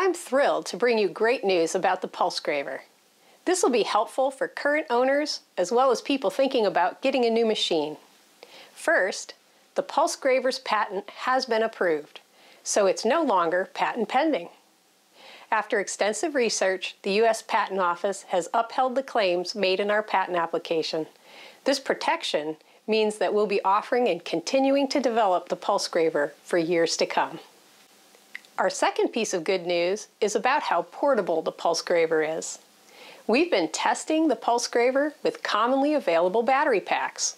I'm thrilled to bring you great news about the PulseGraver. This will be helpful for current owners as well as people thinking about getting a new machine. First, the PulseGraver's patent has been approved, so it's no longer patent pending. After extensive research, the U.S. Patent Office has upheld the claims made in our patent application. This protection means that we'll be offering and continuing to develop the PulseGraver for years to come. Our second piece of good news is about how portable the PulseGraver is. We've been testing the PulseGraver with commonly available battery packs.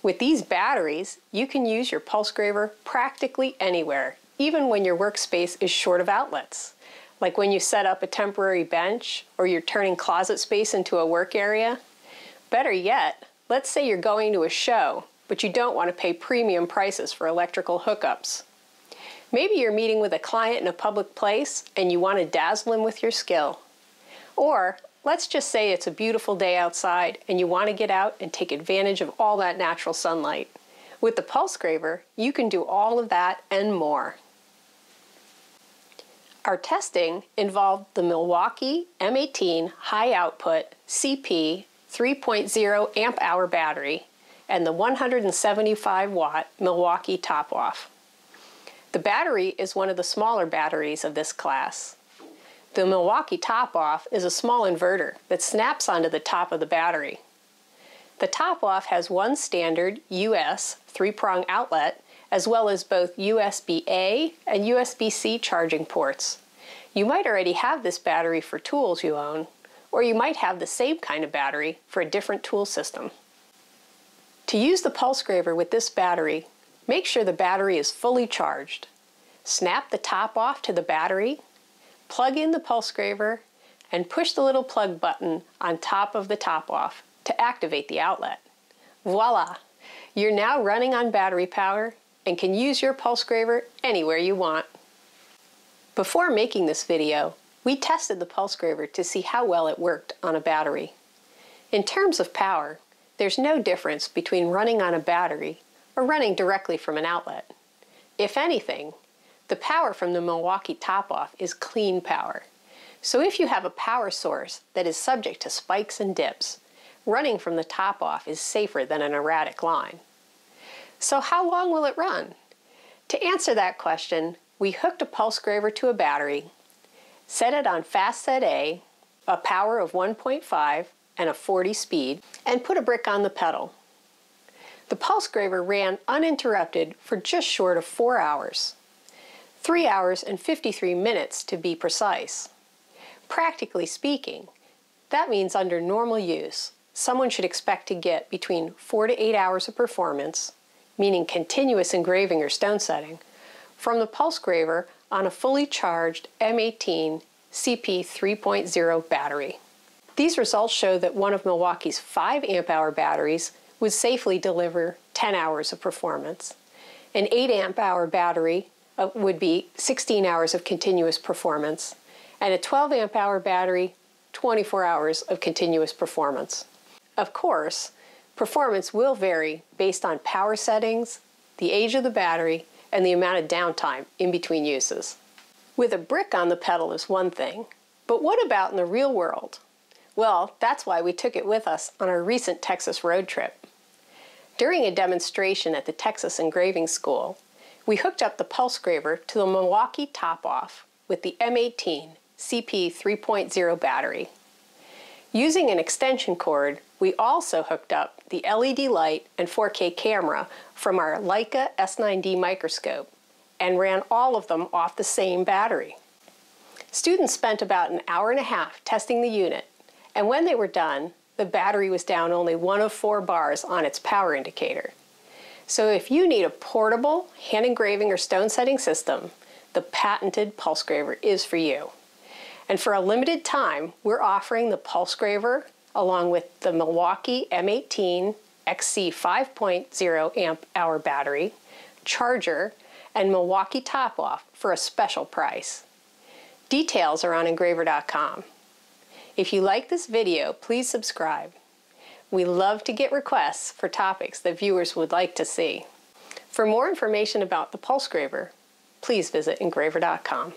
With these batteries, you can use your PulseGraver practically anywhere, even when your workspace is short of outlets, like when you set up a temporary bench or you're turning closet space into a work area. Better yet, let's say you're going to a show, but you don't want to pay premium prices for electrical hookups. Maybe you're meeting with a client in a public place and you want to dazzle him with your skill. Or let's just say it's a beautiful day outside and you want to get out and take advantage of all that natural sunlight. With the PulseGraver, you can do all of that and more. Our testing involved the Milwaukee M18 high output CP 3.0 amp hour battery and the 175 watt Milwaukee Top-Off. The battery is one of the smaller batteries of this class. The Milwaukee Top-Off is a small inverter that snaps onto the top of the battery. The Top-Off has one standard US 3-prong outlet as well as both USB-A and USB-C charging ports. You might already have this battery for tools you own, or you might have the same kind of battery for a different tool system. To use the PulseGraver with this battery, make sure the battery is fully charged. Snap the top off to the battery, plug in the PulseGraver, and push the little plug button on top of the top-off to activate the outlet. Voila! You're now running on battery power and can use your PulseGraver anywhere you want. Before making this video, we tested the PulseGraver to see how well it worked on a battery. In terms of power, there's no difference between running on a battery or running directly from an outlet. If anything, the power from the Milwaukee Top-Off is clean power. So if you have a power source that is subject to spikes and dips, running from the Top-Off is safer than an erratic line. So how long will it run? To answer that question, we hooked a PulseGraver to a battery, set it on fast set A, a power of 1.5 and a 40 speed, and put a brick on the pedal. The PulseGraver ran uninterrupted for just short of 4 hours. 3 hours and 53 minutes to be precise. Practically speaking, that means under normal use, someone should expect to get between 4 to 8 hours of performance, meaning continuous engraving or stone setting, from the PulseGraver on a fully charged M18 CP 3.0 battery. These results show that one of Milwaukee's 5 amp hour batteries would safely deliver 10 hours of performance. An 8 amp hour battery would be 16 hours of continuous performance, and a 12 amp hour battery, 24 hours of continuous performance. Of course, performance will vary based on power settings, the age of the battery, and the amount of downtime in between uses. With a brick on the pedal is one thing, but what about in the real world? Well, that's why we took it with us on our recent Texas road trip. During a demonstration at the Texas Engraving School, we hooked up the PulseGraver to the Milwaukee Top-Off with the M18 CP 3.0 battery. Using an extension cord, we also hooked up the LED light and 4K camera from our Leica S9D microscope and ran all of them off the same battery. Students spent about an hour and a half testing the unit, and when they were done, the battery was down only 1 of 4 bars on its power indicator. So if you need a portable hand engraving or stone setting system, the patented PulseGraver is for you. And for a limited time, we're offering the PulseGraver along with the Milwaukee M18 XC5.0 amp hour battery, charger, and Milwaukee Top-Off for a special price. Details are on engraver.com. If you like this video, please subscribe. We love to get requests for topics that viewers would like to see. For more information about the PulseGraver, please visit engraver.com.